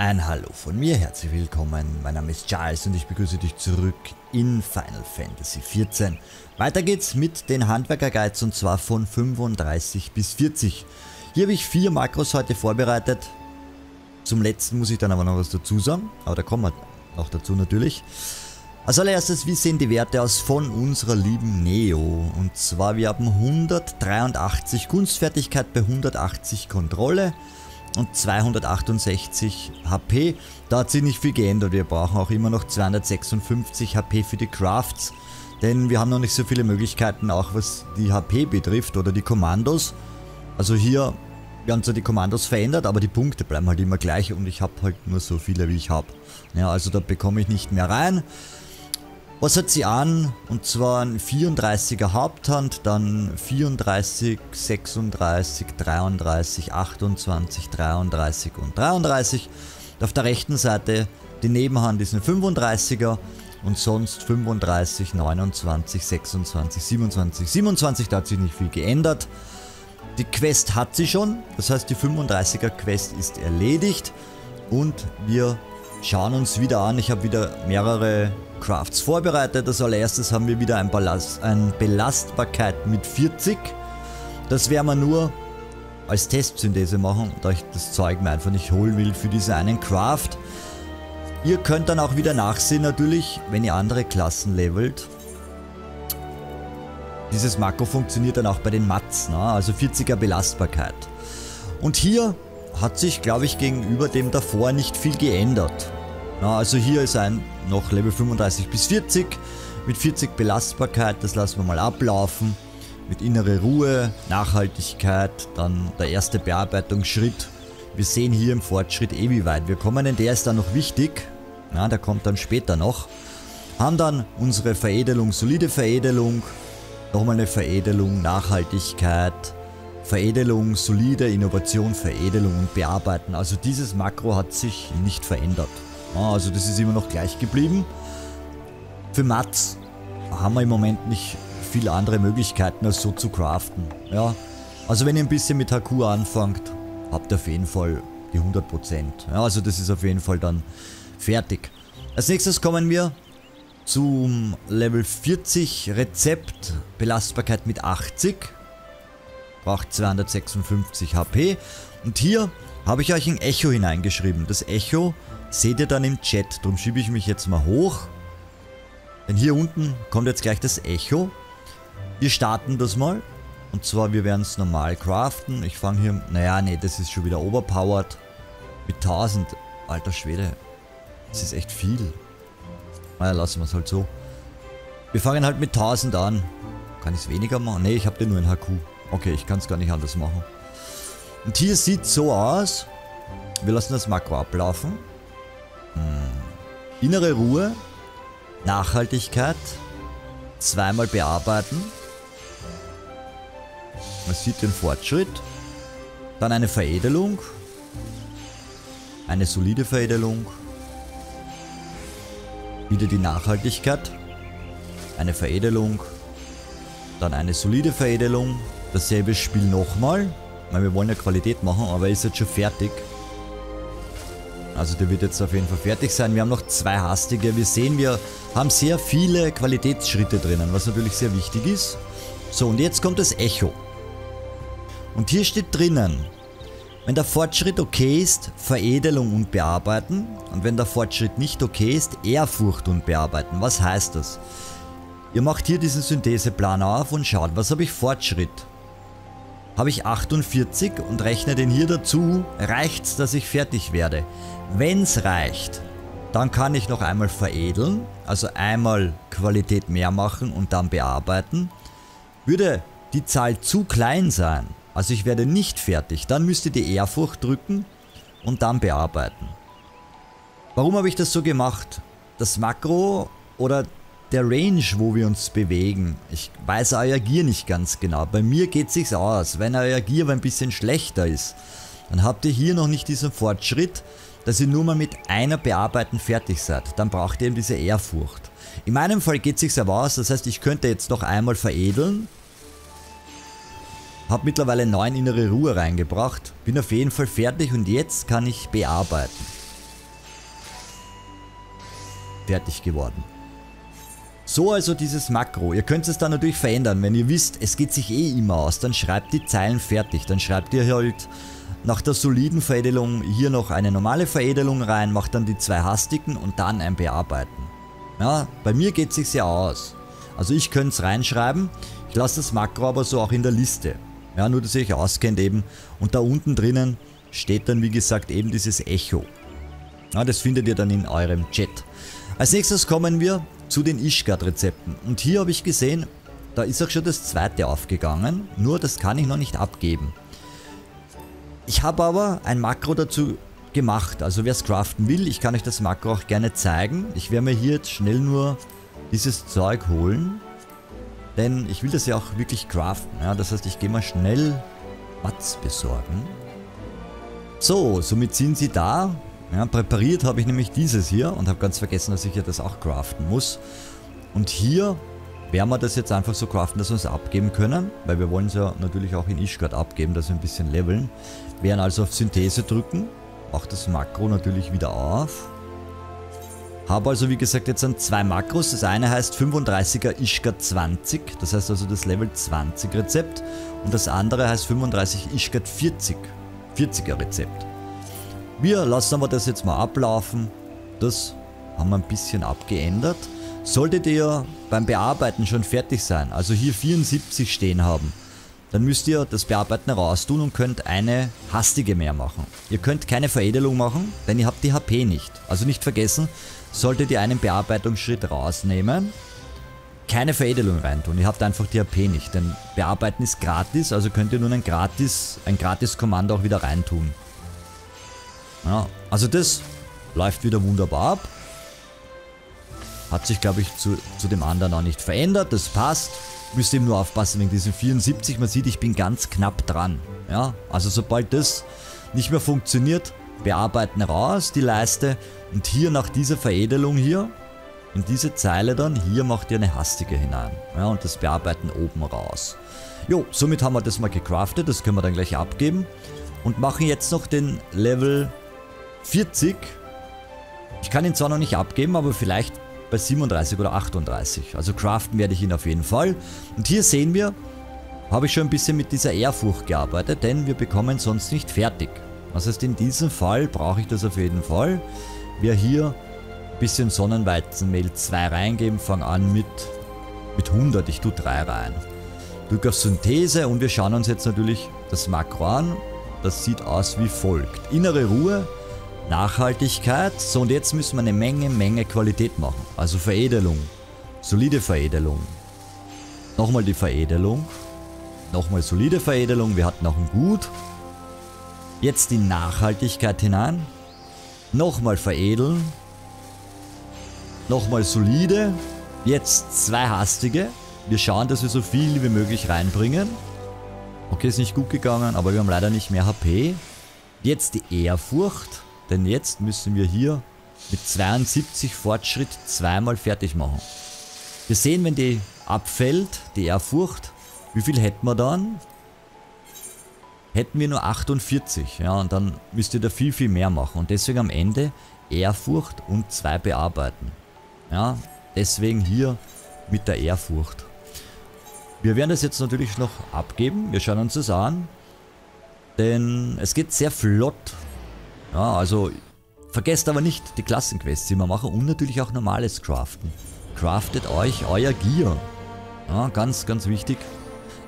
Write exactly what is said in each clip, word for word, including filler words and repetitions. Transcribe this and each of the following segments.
Ein Hallo von mir, herzlich willkommen, mein Name ist Charles und ich begrüße dich zurück in Final Fantasy vierzehn. Weiter geht's mit den Handwerker-Guides und zwar von fünfunddreißig bis vierzig. Hier habe ich vier Makros heute vorbereitet. Zum letzten muss ich dann aber noch was dazu sagen, aber da kommen wir noch dazu natürlich. Als allererstes, wie sehen die Werte aus von unserer lieben Neo? Und zwar, wir haben hundertdreiundachtzig Kunstfertigkeit bei hundertachtzig Kontrolle und zweihundertachtundsechzig H P. Da hat sich nicht viel geändert, wir brauchen auch immer noch zweihundertsechsundfünfzig H P für die Crafts, denn wir haben noch nicht so viele Möglichkeiten, auch was die H P betrifft oder die Kommandos. Also hier werden so die Kommandos verändert, aber die Punkte bleiben halt immer gleich und ich habe halt nur so viele, wie ich habe. Ja, also da bekomme ich nicht mehr rein. Was hat sie an? Und zwar ein vierunddreißiger Haupthand, dann vierunddreißig, sechsunddreißig, dreiunddreißig, achtundzwanzig, dreiunddreißig und dreiunddreißig. Und auf der rechten Seite, die Nebenhand ist ein fünfunddreißiger und sonst fünfunddreißig, neunundzwanzig, sechsundzwanzig, siebenundzwanzig, siebenundzwanzig, da hat sich nicht viel geändert. Die Quest hat sie schon, das heißt die fünfunddreißiger Quest ist erledigt und wir schauen uns wieder an. Ich habe wieder mehrere Crafts vorbereitet. Als allererstes haben wir wieder ein, Ballast, ein Belastbarkeit mit vierzig. Das werden wir nur als Testsynthese machen, da ich das Zeug mir einfach nicht holen will für diesen einen Craft. Ihr könnt dann auch wieder nachsehen natürlich, wenn ihr andere Klassen levelt. Dieses Makro funktioniert dann auch bei den Mats, ne? Also vierziger Belastbarkeit. Und hier hat sich, glaube ich, gegenüber dem davor nicht viel geändert. Na, also hier ist ein noch Level fünfunddreißig bis vierzig mit vierzig Belastbarkeit, das lassen wir mal ablaufen. Mit innere Ruhe, Nachhaltigkeit, dann der erste Bearbeitungsschritt. Wir sehen hier im Fortschritt eh wie weit wir kommen, denn der ist dann noch wichtig. Ja, der kommt dann später noch. Haben dann unsere Veredelung, solide Veredelung, nochmal eine Veredelung, Nachhaltigkeit, Veredelung, solide Innovation, Veredelung und Bearbeiten. Also dieses Makro hat sich nicht verändert. Also das ist immer noch gleich geblieben. Für Mats haben wir im Moment nicht viele andere Möglichkeiten als so zu craften. Ja, also wenn ihr ein bisschen mit H Q anfangt, habt ihr auf jeden Fall die hundert Prozent. Ja, also das ist auf jeden Fall dann fertig. Als nächstes kommen wir zum Level vierzig Rezept, Belastbarkeit mit achtzig. Braucht zweihundertsechsundfünfzig H P. Und hier habe ich euch ein Echo hineingeschrieben. Das Echo seht ihr dann im Chat. Darum schiebe ich mich jetzt mal hoch. Denn hier unten kommt jetzt gleich das Echo. Wir starten das mal. Und zwar, wir werden es normal craften. Ich fange hier... Naja, nee, das ist schon wieder overpowered. Mit tausend. Alter Schwede. Das ist echt viel. Naja, lassen wir es halt so. Wir fangen halt mit tausend an. Kann ich es weniger machen? Nee, ich habe den nur in H Q. Okay, ich kann es gar nicht anders machen. Und hier sieht es so aus. Wir lassen das Makro ablaufen. Hm. Innere Ruhe. Nachhaltigkeit. Zweimal bearbeiten. Man sieht den Fortschritt. Dann eine Veredelung. Eine solide Veredelung. Wieder die Nachhaltigkeit. Eine Veredelung. Dann eine solide Veredelung. Dasselbe Spiel nochmal. Weil wir wollen ja Qualität machen, aber er ist jetzt schon fertig. Also der wird jetzt auf jeden Fall fertig sein. Wir haben noch zwei hastige. Wir sehen, wir haben sehr viele Qualitätsschritte drinnen, was natürlich sehr wichtig ist. So, und jetzt kommt das Echo. Und hier steht drinnen, wenn der Fortschritt okay ist, Veredelung und Bearbeiten. Und wenn der Fortschritt nicht okay ist, Ehrfurcht und Bearbeiten. Was heißt das? Ihr macht hier diesen Syntheseplan auf und schaut, was habe ich Fortschritt? Habe ich achtundvierzig und rechne den hier dazu, reicht's, dass ich fertig werde. Wenn's reicht, dann kann ich noch einmal veredeln, also einmal Qualität mehr machen und dann bearbeiten. Würde die Zahl zu klein sein, also ich werde nicht fertig, dann müsst ihr die Ehrfurcht drücken und dann bearbeiten. Warum habe ich das so gemacht? Das Makro oder der Range, wo wir uns bewegen. Ich weiß euer Gear nicht ganz genau. Bei mir geht es sich aus. Wenn euer Gear ein bisschen schlechter ist, dann habt ihr hier noch nicht diesen Fortschritt, dass ihr nur mal mit einer Bearbeiten fertig seid. Dann braucht ihr eben diese Ehrfurcht. In meinem Fall geht es sich aber aus. Das heißt, ich könnte jetzt noch einmal veredeln. Habe mittlerweile neun innere Ruhe reingebracht. Bin auf jeden Fall fertig und jetzt kann ich bearbeiten. fertig geworden. So also dieses Makro. Ihr könnt es dann natürlich verändern. Wenn ihr wisst, es geht sich eh immer aus, dann schreibt die Zeilen fertig. Dann schreibt ihr halt nach der soliden Veredelung hier noch eine normale Veredelung rein, macht dann die zwei hastigen und dann ein Bearbeiten. Ja, bei mir geht es sich ja aus. Also ich könnte es reinschreiben. Ich lasse das Makro aber so auch in der Liste. Ja, nur dass ihr euch auskennt eben. Und da unten drinnen steht dann wie gesagt eben dieses Echo. Ja, das findet ihr dann in eurem Chat. Als nächstes kommen wir zu den Ishgard-Rezepten. Und hier habe ich gesehen, da ist auch schon das zweite aufgegangen. Nur das kann ich noch nicht abgeben. Ich habe aber ein Makro dazu gemacht. Also wer es craften will, ich kann euch das Makro auch gerne zeigen. Ich werde mir hier jetzt schnell nur dieses Zeug holen. Denn ich will das ja auch wirklich craften. Ja, das heißt, ich gehe mal schnell Mats besorgen. So, somit sind sie da. Ja, präpariert habe ich nämlich dieses hier und habe ganz vergessen, dass ich ja das auch craften muss. Und hier werden wir das jetzt einfach so craften, dass wir es abgeben können, weil wir wollen es ja natürlich auch in Ishgard abgeben, dass wir ein bisschen leveln. Wir werden also auf Synthese drücken, macht das Makro natürlich wieder auf. Habe also wie gesagt jetzt an zwei Makros, das eine heißt fünfunddreißiger Ishgard zwanzig, das heißt also das Level zwanzig Rezept und das andere heißt fünfunddreißig Ishgard vierzig, vierziger Rezept. Wir lassen aber das jetzt mal ablaufen. Das haben wir ein bisschen abgeändert. Solltet ihr beim Bearbeiten schon fertig sein, also hier vierundsiebzig stehen haben, dann müsst ihr das Bearbeiten raus tun und könnt eine hastige mehr machen. Ihr könnt keine Veredelung machen, denn ihr habt die H P nicht. Also nicht vergessen, solltet ihr einen Bearbeitungsschritt rausnehmen, keine Veredelung rein tun. Ihr habt einfach die H P nicht, denn Bearbeiten ist gratis, also könnt ihr nun ein gratis, ein gratis Kommando auch wieder rein tun. Ja, also das läuft wieder wunderbar ab. Hat sich glaube ich zu, zu dem anderen auch nicht verändert. Das passt. Müsst eben nur aufpassen wegen diesen vierundsiebzig. Man sieht, ich bin ganz knapp dran. Ja, also sobald das nicht mehr funktioniert, bearbeiten raus die Leiste. Und hier nach dieser Veredelung hier, in diese Zeile dann, hier macht ihr eine hastige hinein. Ja, und das Bearbeiten oben raus. Jo, somit haben wir das mal gecraftet. Das können wir dann gleich abgeben. Und machen jetzt noch den Level vierzig. Ich kann ihn zwar noch nicht abgeben, aber vielleicht bei siebenunddreißig oder achtunddreißig. Also craften werde ich ihn auf jeden Fall. Und hier sehen wir, habe ich schon ein bisschen mit dieser Ehrfurcht gearbeitet, denn wir bekommen sonst nicht fertig. Das heißt, in diesem Fall brauche ich das auf jeden Fall. Wir hier ein bisschen Sonnenweizenmehl zwei reingeben, fangen an mit, mit hundert. Ich tue drei rein. Drück auf Synthese und wir schauen uns jetzt natürlich das Makro an. Das sieht aus wie folgt. Innere Ruhe, Nachhaltigkeit. So, und jetzt müssen wir eine Menge, Menge Qualität machen. Also Veredelung. Solide Veredelung. Nochmal die Veredelung. Nochmal solide Veredelung. Wir hatten auch ein Gut. Jetzt die Nachhaltigkeit hinein. Nochmal veredeln. Nochmal solide. Jetzt zwei hastige. Wir schauen, dass wir so viel wie möglich reinbringen. Okay, ist nicht gut gegangen, aber wir haben leider nicht mehr H P. Jetzt die Ehrfurcht, denn jetzt müssen wir hier mit zweiundsiebzig Fortschritt zweimal fertig machen. Wir sehen, wenn die abfällt, die Ehrfurcht, wie viel hätten wir dann? Hätten wir nur achtundvierzig, ja, und dann müsst ihr da viel, viel mehr machen. Und deswegen am Ende Ehrfurcht und zwei bearbeiten. Ja, deswegen hier mit der Ehrfurcht. Wir werden das jetzt natürlich noch abgeben. Wir schauen uns das an. Denn es geht sehr flott. Ja, also vergesst aber nicht die Klassenquests, die wir machen. Und natürlich auch normales Craften. Craftet euch euer Gear. Ja, ganz, ganz wichtig.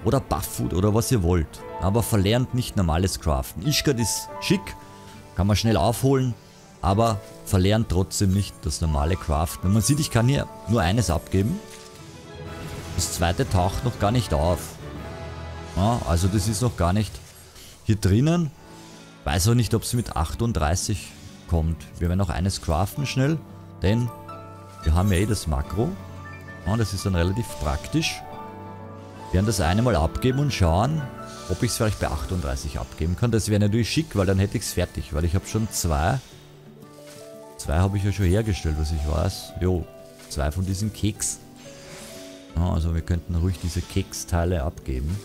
Oder Bufffood oder was ihr wollt. Aber verlernt nicht normales Craften. Ishgard ist schick. Kann man schnell aufholen. Aber verlernt trotzdem nicht das normale Craften. Und man sieht, ich kann hier nur eines abgeben. Das zweite taucht noch gar nicht auf. Ja, also das ist noch gar nicht hier drinnen. Weiß auch nicht, ob es mit achtunddreißig kommt. Wir werden noch eines craften schnell, denn wir haben ja eh das Makro. Ja, das ist dann relativ praktisch. Wir werden das eine mal abgeben und schauen, ob ich es vielleicht bei achtunddreißig abgeben kann. Das wäre natürlich schick, weil dann hätte ich es fertig, weil ich habe schon zwei. Zwei habe ich ja schon hergestellt, was ich weiß. Jo, zwei von diesen Keks. Also wir könnten ruhig diese Keksteile abgeben.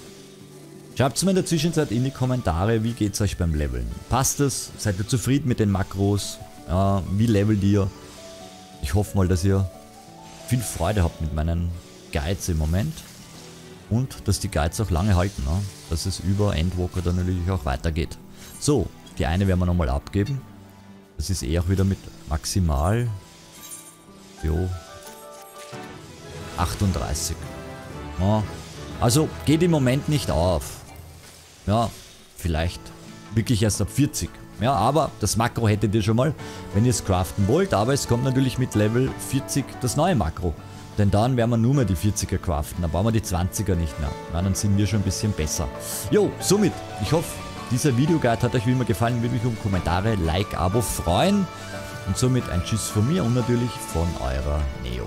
Schreibt es mir in der Zwischenzeit in die Kommentare, wie geht es euch beim Leveln. Passt es? Seid ihr zufrieden mit den Makros? Ja, wie levelt ihr? Ich hoffe mal, dass ihr viel Freude habt mit meinen Guides im Moment. Und dass die Guides auch lange halten, ne? Dass es über Endwalker dann natürlich auch weitergeht. So, die eine werden wir nochmal abgeben. Das ist eh auch wieder mit maximal jo, achtunddreißig. Ja, also geht im Moment nicht auf. Ja, vielleicht wirklich erst ab vierzig. Ja, aber das Makro hättet ihr schon mal, wenn ihr es craften wollt. Aber es kommt natürlich mit Level vierzig das neue Makro. Denn dann werden wir nur mehr die vierziger craften. Dann brauchen wir die zwanziger nicht mehr. Ja, dann sind wir schon ein bisschen besser. Jo, somit, ich hoffe, dieser Videoguide hat euch wie immer gefallen. Würde mich um Kommentare, Like, Abo freuen. Und somit ein Tschüss von mir und natürlich von eurer Neo.